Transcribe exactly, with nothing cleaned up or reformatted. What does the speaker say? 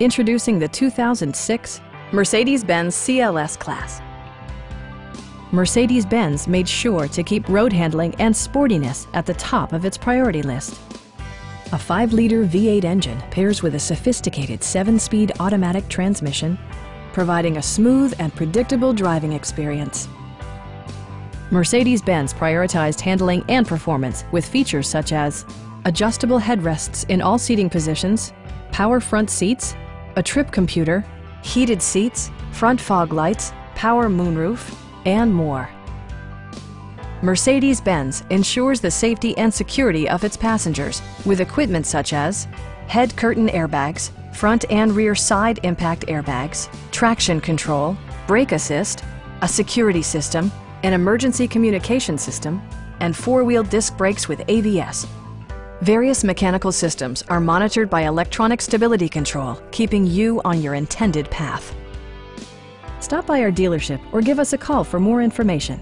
Introducing the two thousand six Mercedes-Benz C L S-Class. Mercedes-Benz made sure to keep road handling and sportiness at the top of its priority list. A five liter V eight engine pairs with a sophisticated seven speed automatic transmission, providing a smooth and predictable driving experience. Mercedes-Benz prioritized handling and performance with features such as adjustable headrests in all seating positions, power front seats, a trip computer, heated seats, front fog lights, power moonroof, and more. Mercedes-Benz ensures the safety and security of its passengers with equipment such as head curtain airbags, front and rear side impact airbags, traction control, brake assist, a security system, an emergency communication system, and four-wheel disc brakes with A B S. Various mechanical systems are monitored by electronic stability control, keeping you on your intended path. Stop by our dealership or give us a call for more information.